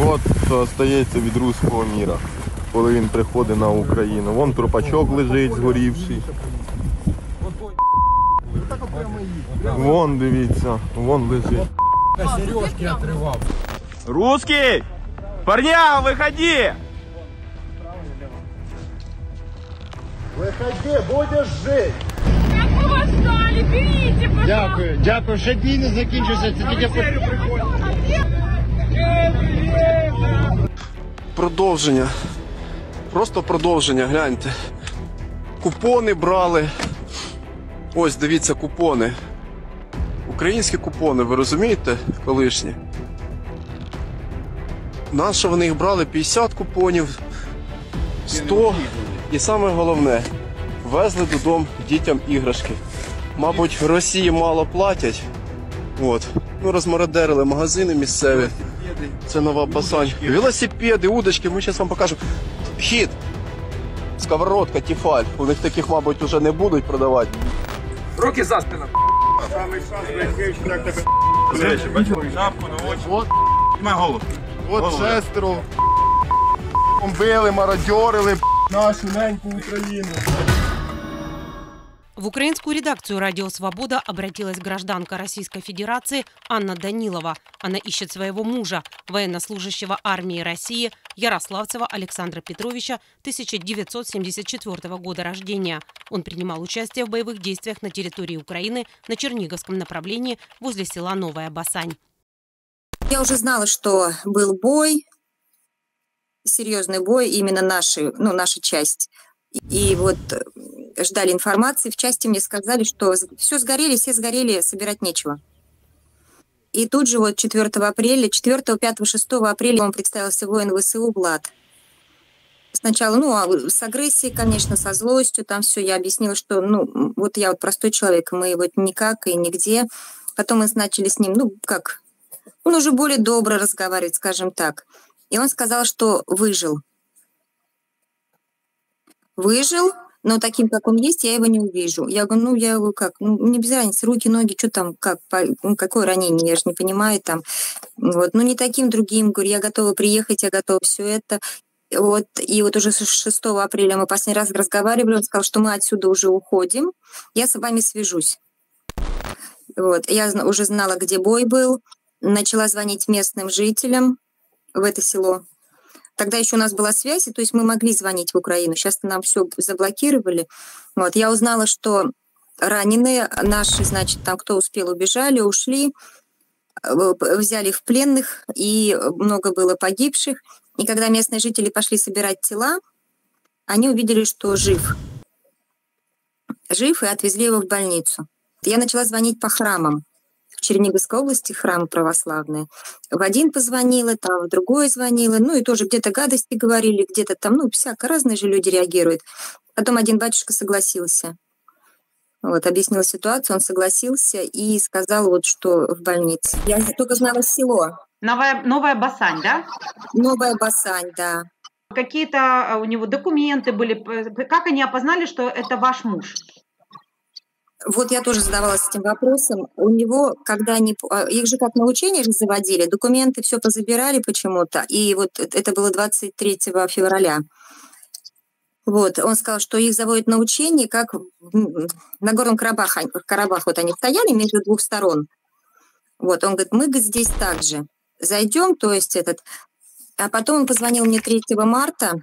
От що стається від руського міра, коли він приходить на Україну. Вон трупачок лежить згорівший. Вон, дивіться, вон лежить. Сережки отривав. Русский! Парня, виходи! Виходи, будеш жити! Як ви восстали, беріть, пожалуйста! Дякую, дякую, ще дні не закінчуються, це тільки... Продовження. Просто продовження, гляньте. Купони брали. Ось, дивіться, купони. Українські купони, ви розумієте, колишні? Нащо вони їх брали? 50 купонів, 100. І саме головне, везли додому дітям іграшки. Мабуть, в Росії мало платять. От. Ну, розмародерили магазини місцеві. Це Нова Басань. Велосипеди, удочки, ми зараз вам покажемо. Хід. Сковородка, тефаль. У них таких, мабуть, вже не будуть продавати. Руки за спину. Самий шанс, блядь, як тебе зречі, бачиш? Шапку на очі. Піднімай голову. От шестеро били, мародьорили нашу неньку Україну. В украинскую редакцию «Радио Свобода» обратилась гражданка Российской Федерации Анна Данилова. Она ищет своего мужа, военнослужащего армии России Ярославцева Александра Петровича 1974 года рождения. Он принимал участие в боевых действиях на территории Украины на Черниговском направлении возле села Новая Басань. Я уже знала, что был бой, серьезный бой, именно наша часть. И вот ждали информации. В части мне сказали, что все сгорели, собирать нечего. И тут же вот 4 апреля, 4, 5, 6 апреля он представился воин ВСУ Влад. Сначала, с агрессией, конечно, со злостью, там все. Я объяснила, что, вот я вот простой человек, мы вот никак и нигде. Потом мы начали с ним, он уже более добро разговаривает, скажем так. И он сказал, что выжил. Выжил, но таким, как он есть, я его не увижу. Я говорю, я его как? Мне без разницы, руки, ноги, что там, какое ранение, я же не понимаю там. Вот. Не таким, другим. Говорю, я готова приехать, я готова все это. Вот. И вот уже 6 апреля мы последний раз разговаривали, он сказал, что мы отсюда уже уходим, я с вами свяжусь. Вот. Я уже знала, где бой был, начала звонить местным жителям в это село. Тогда еще у нас была связь, то есть мы могли звонить в Украину. Сейчас нам все заблокировали. Вот. Я узнала, что раненые наши, значит, там кто успел, убежали, ушли, взяли в пленных, и много было погибших. И когда местные жители пошли собирать тела, они увидели, что жив. Жив, и отвезли его в больницу. Я начала звонить по храмам. В Черниговской области храмы православные. В один позвонила, там в другой звонила. И тоже где-то гадости говорили, где-то там, всяко. Разные же люди реагируют. Потом один батюшка согласился. Вот, объяснил ситуацию, он согласился и сказал, что в больнице. Я только знала село. Новая Басань, да? Новая Басань, да. Какие-то у него документы были. Как они опознали, что это ваш муж? Вот я тоже задавалась этим вопросом. У него, когда они... Их же как на учение же заводили, документы все позабирали почему-то. И вот это было 23 февраля. Вот, он сказал, что их заводят на учение, как на Горном Карабахе. Вот они стояли между двух сторон. Вот, он говорит, мы здесь также зайдем, то есть этот... А потом он позвонил мне 3 марта,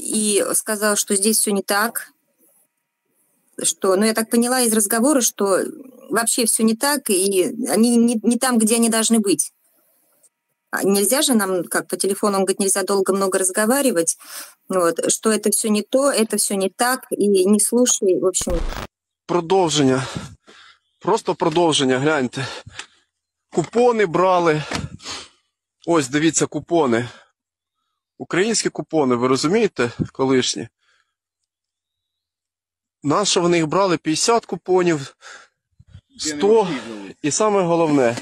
и сказал, что здесь все не так, что, я так поняла из разговора, что вообще все не так, и они не там, где они должны быть. Нельзя же нам, как по телефону, он говорит, нельзя долго много разговаривать, что это все не то, это все не так, и не слушай, в общем. Продовження, просто продовження, гляньте. Купони брали, ось, дивіться, купони. Українські купони, ви розумієте, колишні? Нащо вони їх брали? 50 купонів, 100. І саме головне,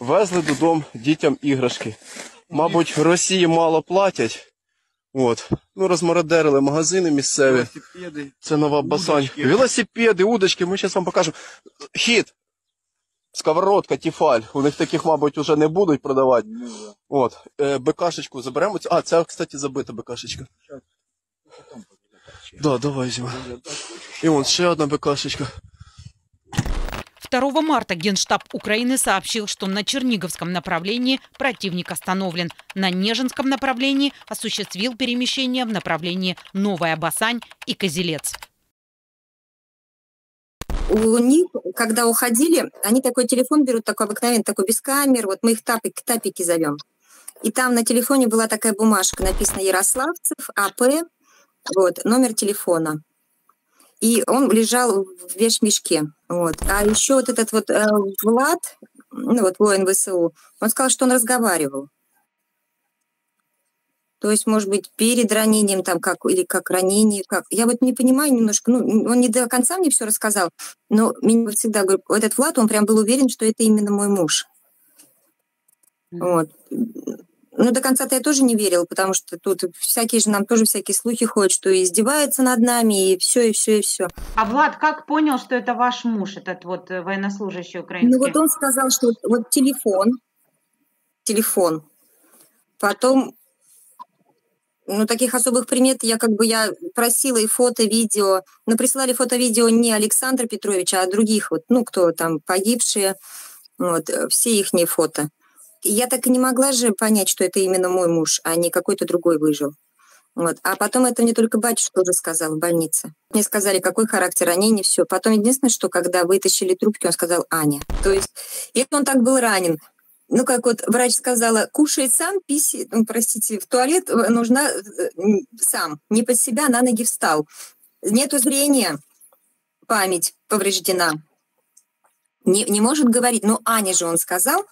везли додому дітям іграшки. Мабуть, в Росії мало платять. От. Розмародерили магазини місцеві. Це Нова Басань. Велосипеди, удочки, ми зараз вам покажемо. Хід. Сковородка, тефаль. У них таких, мабуть, вже не будуть продавати. От, БКшечку заберемо. А, це, кстати, забита БКшечка. Да, давай візьмемо. И вон еще одна БКшечка. 2 марта Генштаб Украины сообщил, что на Черниговском направлении противник остановлен. На Нежинском направлении осуществил перемещение в направлении Новая Басань и Козелец. У них, когда уходили, они такой телефон берут, такой обыкновенный, такой без камер. Вот мы их тапики зовем. И там на телефоне была такая бумажка, написано «Ярославцев, АП», вот, номер телефона. И он лежал в вещмешке. Вот. А еще вот этот вот Влад, ну вот воин ВСУ, он сказал, что он разговаривал. То есть, может быть, перед ранением там как, или как ранение. Как. Я вот не понимаю немножко, ну, он не до конца мне все рассказал, но меня всегда, говорю, этот Влад, он прям был уверен, что это именно мой муж. Вот. Ну, до конца-то я тоже не верила, потому что тут всякие же нам тоже всякие слухи ходят, что издеваются над нами, и все, и все, и все. А Влад как понял, что это ваш муж, этот вот военнослужащий украинский? Ну, вот он сказал, что вот телефон. Потом, ну, таких особых примет я просила и фото, видео. Но присылали фото, видео не Александра Петровича, а других, вот, ну, кто там погибшие, вот, все ихние фото. Я так и не могла же понять, что это именно мой муж, а не какой-то другой выжил. Вот. А потом это мне только батюшка уже сказал в больнице. Мне сказали, какой характер ранения, все. Потом единственное, что когда вытащили трубки, он сказал «Аня». То есть, если он так был ранен, ну, как вот врач сказала, кушай сам, писи, ну, простите, в туалет нужна сам, не под себя, на ноги встал. Нету зрения, память повреждена. Не может говорить, но Аня же он сказал.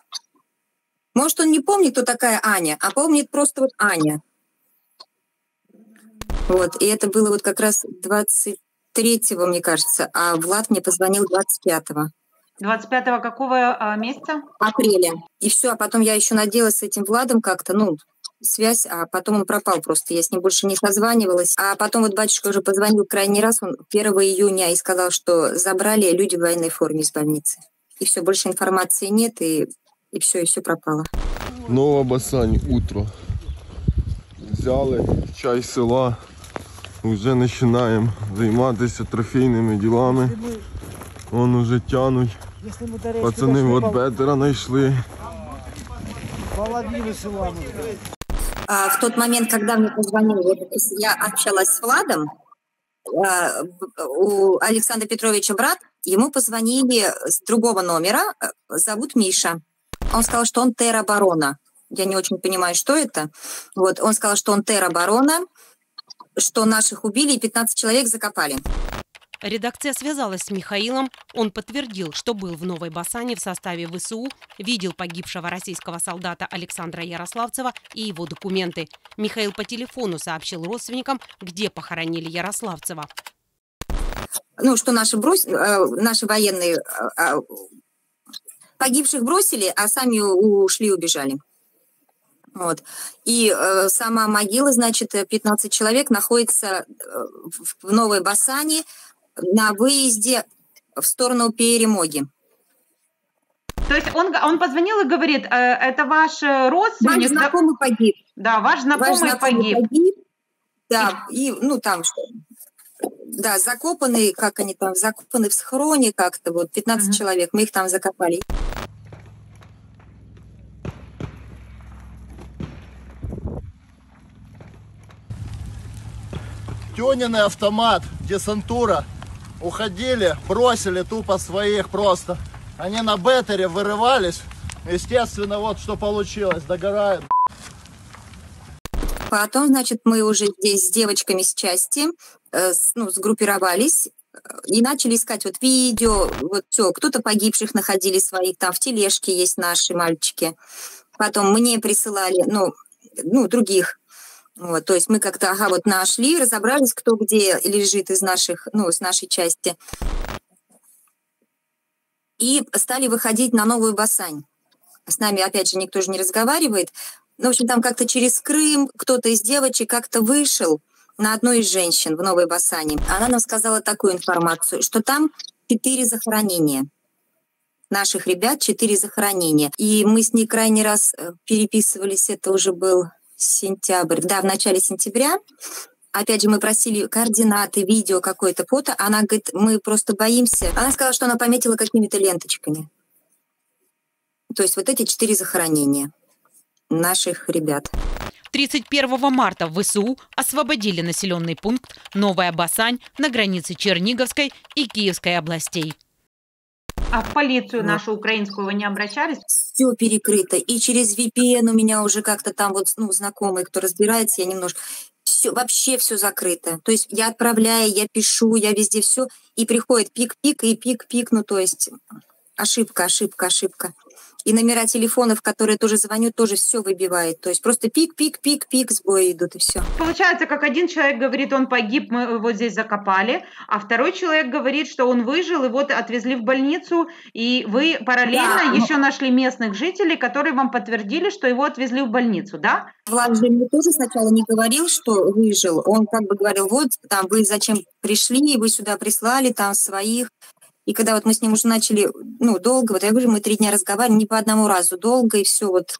Может, он не помнит, кто такая Аня, а помнит просто вот Аня. Вот, и это было вот как раз 23-го, мне кажется, а Влад мне позвонил 25-го. 25-го какого месяца? Апреля. И все, а потом я еще надела с этим Владом как-то, ну, связь, а потом он пропал просто, я с ним больше не созванивалась. А потом вот батюшка уже позвонил крайний раз, он 1 июня, и сказал, что забрали люди в военной форме из больницы. И все, больше информации нет, и все пропало. Нова Басань, утро. Взяли чай села. Вже починаємо займатися трофейними ділами. Вон уже тянуть. Пацани вот бедера знайшли. Половину села. В тот момент, когда мне позвонили, я общалась с Владом, у Александра Петровича брат, ему позвонили с другого номера, зовут Миша. Он сказал, что он тероборона. Я не очень понимаю, что это. Вот. Он сказал, что он тероборона, что наших убили и 15 человек закопали. Редакция связалась с Михаилом. Он подтвердил, что был в Новой Басане в составе ВСУ, видел погибшего российского солдата Александра Ярославцева и его документы. Михаил по телефону сообщил родственникам, где похоронили Ярославцева. Ну, что наши военные... Погибших бросили, а сами ушли, убежали. Вот. И сама могила, значит, 15 человек находится в Новой Басани на выезде в сторону Перемоги. То есть он позвонил и говорит, это ваш родственник? Ваш знакомый погиб. Да, ваш знакомый погиб. Да, и, ну, там что... Да, закопаны, как они там, закопаны в схроне как-то, вот, 15 человек, мы их там закопали. Тёниный автомат, десантура, уходили, бросили тупо своих просто. Они на беттере вырывались, естественно, вот что получилось, догорают. Потом, значит, мы уже здесь с девочками с части, ну, сгруппировались и начали искать вот видео, вот все, кто-то погибших находили своих, там в тележке есть наши мальчики. Потом мне присылали, ну других. Вот, то есть мы как-то, ага, вот нашли, разобрались, кто где лежит из наших, ну, с нашей части. И стали выходить на Новую Басань. С нами, опять же, никто же не разговаривает. Ну, в общем, там как-то через Крым кто-то из девочек как-то вышел на одну из женщин в Новой Басане. Она нам сказала такую информацию, что там 4 захоронения. наших ребят 4 захоронения. И мы с ней крайний раз переписывались, это уже был сентябрь, да, в начале сентября. Опять же, мы просили координаты, видео какое-то, фото. Она говорит, мы просто боимся. Она сказала, что она пометила какими-то ленточками. То есть вот эти 4 захоронения наших ребят. 31 марта в ВСУ освободили населенный пункт Новая Басань на границе Черниговской и Киевской областей. А в полицию нашу украинскую вы не обращались? Все перекрыто. И через VPN у меня уже как-то там вот, ну, знакомые, кто разбирается, я немножко... Все, вообще все закрыто. То есть я отправляю, я пишу, я везде все. И приходит пик-пик и пик-пик. Ну, то есть ошибка, ошибка, ошибка. И номера телефонов, которые тоже звоню, тоже все выбивает. То есть просто пик-пик-пик-пик, сбои идут, и все. Получается, как один человек говорит, он погиб, мы его здесь закопали, а второй человек говорит, что он выжил, и вот отвезли в больницу, и вы параллельно еще нашли местных жителей, которые вам подтвердили, что его отвезли в больницу, да? Влад же мне тоже сначала не говорил, что выжил. Он как бы говорил, вот, там, вы зачем пришли, вы сюда прислали, там, своих. И когда вот мы с ним уже начали, ну, долго, вот я говорю, мы 3 дня разговаривали, не по одному разу, долго, и все вот.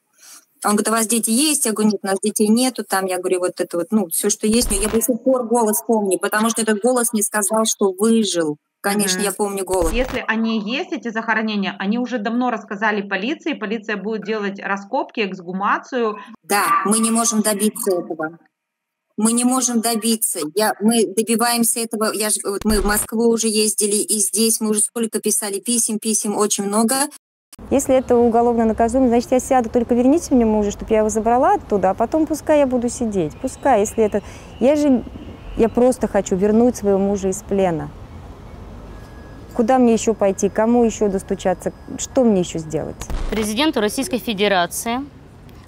Он говорит, у вас дети есть? Я говорю, нет, у нас детей нету, там, я говорю, вот это вот, ну, все, что есть. Но я до сих пор голос помню, потому что этот голос мне сказал, что выжил. Конечно, я помню голос. Если они есть, эти захоронения, они уже давно рассказали полиции, полиция будет делать раскопки, эксгумацию. Да, мы не можем добиться этого. Мы не можем добиться. Мы добиваемся этого. Вот мы в Москву уже ездили, и здесь мы уже сколько писали писем, очень много. Если это уголовно наказуемо, значит, я сяду, только верните мне мужа, чтобы я его забрала оттуда, а потом пускай я буду сидеть. Пускай, если это... Я просто хочу вернуть своего мужа из плена. Куда мне еще пойти, кому еще достучаться, что мне еще сделать? Президенту Российской Федерации...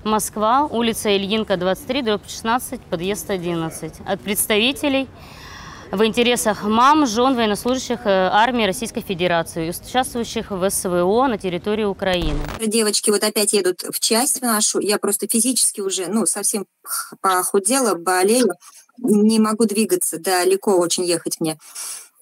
Москва, улица Ильинка, 23/16, подъезд 11. От представителей в интересах мам, жен военнослужащих армии Российской Федерации, участвующих в СВО на территории Украины. Девочки вот опять едут в часть нашу. Я просто физически уже, ну, совсем похудела, болею. Не могу двигаться, далеко очень ехать мне.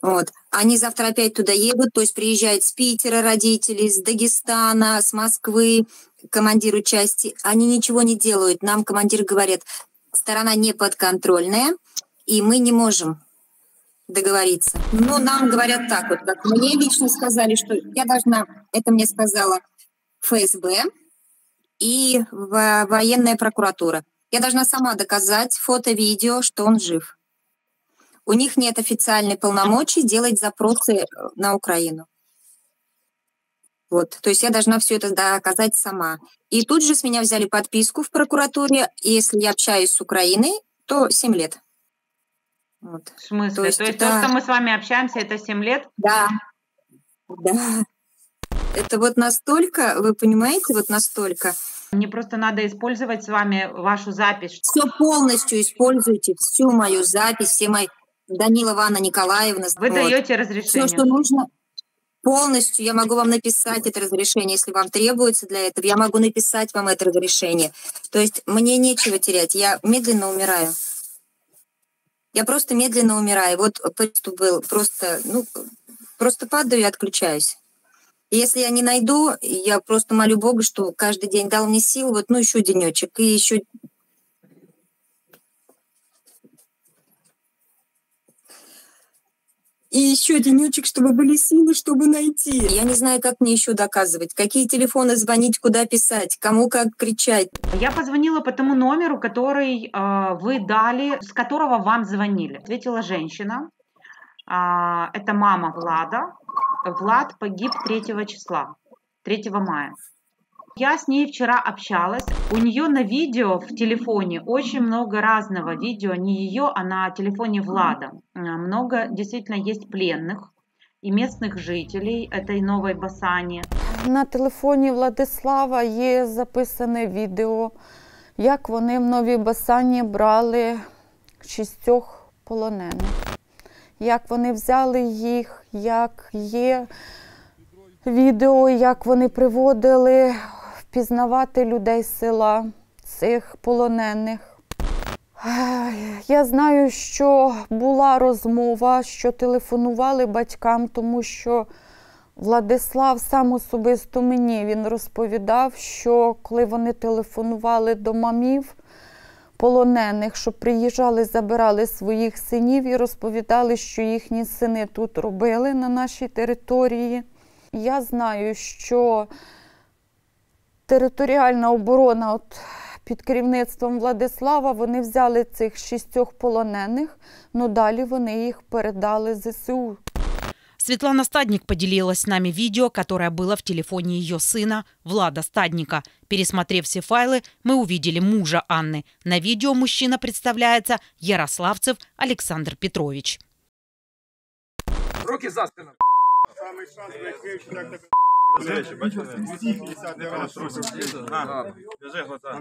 Вот. Они завтра опять туда едут, то есть приезжают с Питера родители, с Дагестана, с Москвы, командиру части. Они ничего не делают. Нам командир говорит, сторона не подконтрольная, и мы не можем договориться. Но нам говорят так вот, как мне лично сказали, что я должна, это мне сказала ФСБ и военная прокуратура. Я должна сама доказать фото, видео, что он жив. У них нет официальной полномочий делать запросы на Украину. Вот. То есть я должна все это доказать сама. И тут же с меня взяли подписку в прокуратуре. Если я общаюсь с Украиной, то 7 лет. Вот. В смысле? То есть это... то, что мы с вами общаемся, это 7 лет? Да. Да. Это вот настолько, вы понимаете, вот настолько... Мне просто надо использовать с вами вашу запись. Все полностью используйте, всю мою запись, все мои... Данилова Анна Николаевна. Вы даете разрешение? Все, что нужно, полностью. Я могу вам написать это разрешение, если вам требуется для этого. Я могу написать вам это разрешение. То есть мне нечего терять. Я медленно умираю. Я просто медленно умираю. Вот приступ был. Просто, ну, просто падаю и отключаюсь. И если я не найду, я просто молю Бога, что каждый день дал мне сил. Вот, ну, еще денечек и еще... И еще денечек, чтобы были силы, чтобы найти. Я не знаю, как мне еще доказывать, какие телефоны звонить, куда писать, кому как кричать. Я позвонила по тому номеру, который вы дали, с которого вам звонили. Ответила женщина. Это мама Влада. Влад погиб 3 числа, 3 мая. Я с ней вчера общалась. У нее на видео в телефоне очень много разного видео. Не ее, а на телефоне Влада. Много действительно есть пленных и местных жителей этой Новой Басані. На телефоні Владислава є записане відео, як вони в Новій Басані брали 6 полонених. Як вони взяли їх, як є відео, як вони приводили... Пізнавати людей з села, цих полонених. Я знаю, що була розмова, що телефонували батькам, тому що Владислав сам особисто мені, він розповідав, що коли вони телефонували до мамів полонених, що приїжджали, забирали своїх синів і розповідали, що їхні сини тут робили на нашій території. Я знаю, що територіальна оборона під керівництвом Владислава, вони взяли цих 6 полонених, але далі вони їх передали ЗСУ. Светлана Стадник поделилась с нами видео, которое было в телефоне ее сына Влада Стадника. Пересмотрев все файлы, мы увидели мужа Анны. На видео мужчина представляется Ярославцев Александр Петрович. Руки за спину.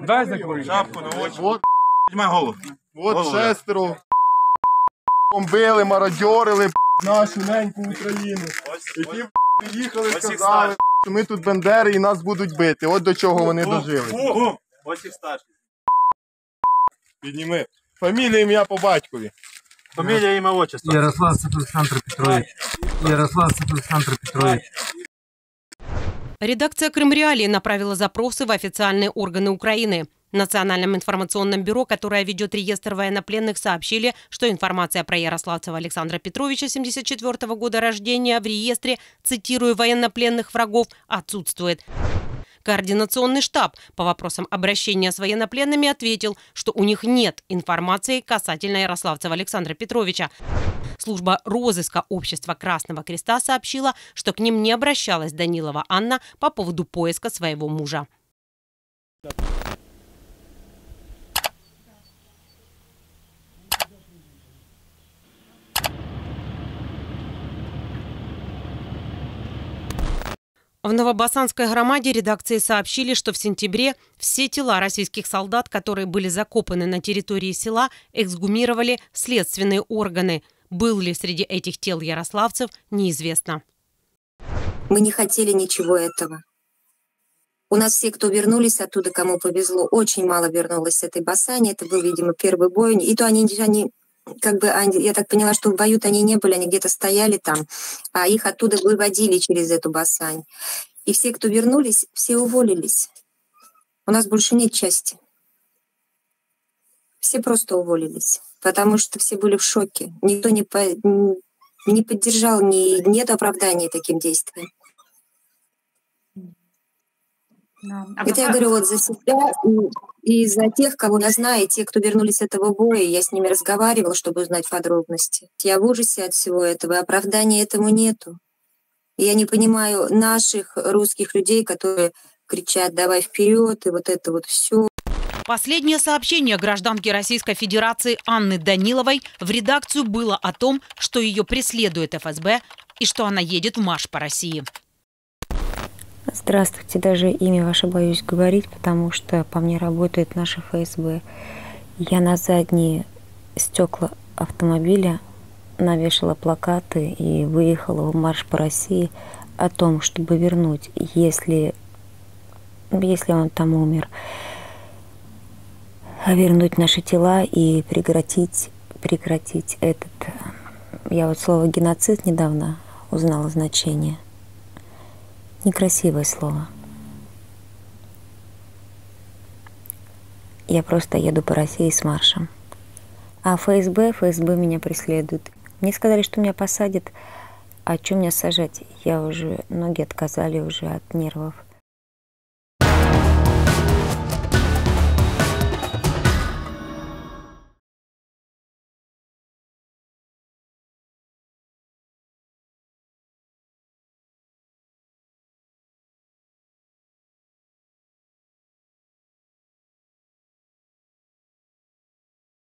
Дай закрой. Шапку на очи. Вот, голову. Вот 6. Били, мародьорили. Нашу неньку Україну, які приїхали, сказали, що ми тут бендери і нас будуть бити. От до чого вони дожили. Ось їх старший. Підніми. Фамілія, ім'я по батькові. Фамілія, ім'я, отчество. Ярославцев Александр Петрович. Ярославцев Александр Петрович. Редакция «Крым.Реалии» направила запросы в официальные органы Украины. В Национальном информационном бюро, которое ведет реестр военнопленных, сообщили, что информация про Ярославцева Александра Петровича 1974 года рождения в реестре, цитирую, военнопленных врагов отсутствует. Координационный штаб по вопросам обращения с военнопленными ответил, что у них нет информации касательно Ярославцева Александра Петровича. Служба розыска общества Красного Креста сообщила, что к ним не обращалась Данилова Анна по поводу поиска своего мужа. В Новобасанской громаде редакции сообщили, что в сентябре все тела российских солдат, которые были закопаны на территории села, эксгумировали следственные органы. Был ли среди этих тел ярославцев, неизвестно. Мы не хотели ничего этого. У нас все, кто вернулись оттуда, кому повезло, очень мало вернулось с этой Басани. Это был, видимо, первый бой. И то они как бы, я так поняла, что в бою-то они не были, они где-то стояли там, а их оттуда выводили через эту Басань. И все, кто вернулись, все уволились. У нас больше нет части. Все просто уволились, потому что все были в шоке. Никто не поддержал, нет оправдания таким действиям. Это я говорю вот за себя и за тех, кого я знаю, и те, кто вернулись с этого боя. Я с ними разговаривала, чтобы узнать подробности. Я в ужасе от всего этого, и оправдания этому нету. И я не понимаю наших русских людей, которые кричат «давай вперед» и вот это вот все. Последнее сообщение гражданки Российской Федерации Анны Даниловой в редакцию было о том, что ее преследует ФСБ и что она едет в марш по России. Здравствуйте, даже имя ваше боюсь говорить, потому что по мне работает наше ФСБ. Я на задние стекла автомобиля навешала плакаты и выехала в марш по России о том, чтобы вернуть, если он там умер, вернуть наши тела и прекратить этот... Я вот слово «геноцид» недавно узнала значение. Некрасивое слово. Я просто еду по России с маршем. А ФСБ меня преследует. Мне сказали, что меня посадят. А что меня сажать? Я уже, ноги отказали уже от нервов.